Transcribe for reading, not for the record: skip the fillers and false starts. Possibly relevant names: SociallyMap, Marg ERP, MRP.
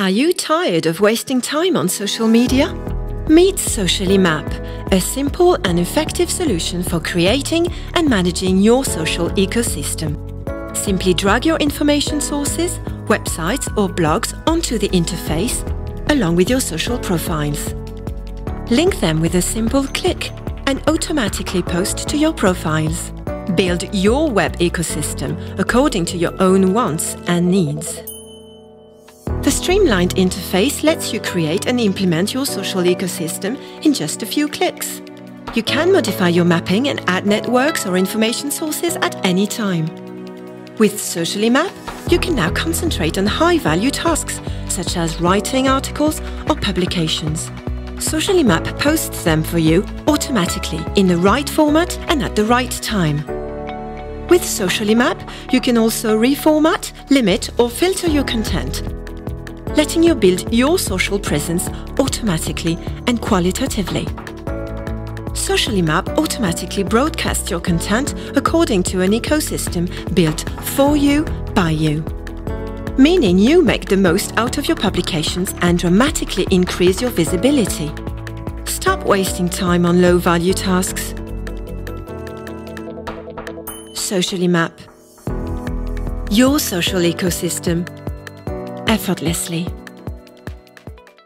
Are you tired of wasting time on social media? Meet SociallyMap, a simple and effective solution for creating and managing your social ecosystem. Simply drag your information sources, websites or blogs onto the interface, along with your social profiles. Link them with a simple click and automatically post to your profiles. Build your web ecosystem according to your own wants and needs. The streamlined interface lets you create and implement your social ecosystem in just a few clicks. You can modify your mapping and add networks or information sources at any time. With SociallyMap, you can now concentrate on high-value tasks such as writing articles or publications. SociallyMap posts them for you automatically in the right format and at the right time. With SociallyMap, you can also reformat, limit or filter your content, letting you build your social presence automatically and qualitatively. SociallyMap automatically broadcasts your content according to an ecosystem built for you, by you, meaning you make the most out of your publications and dramatically increase your visibility. Stop wasting time on low-value tasks. SociallyMap. Your social ecosystem. Effortlessly.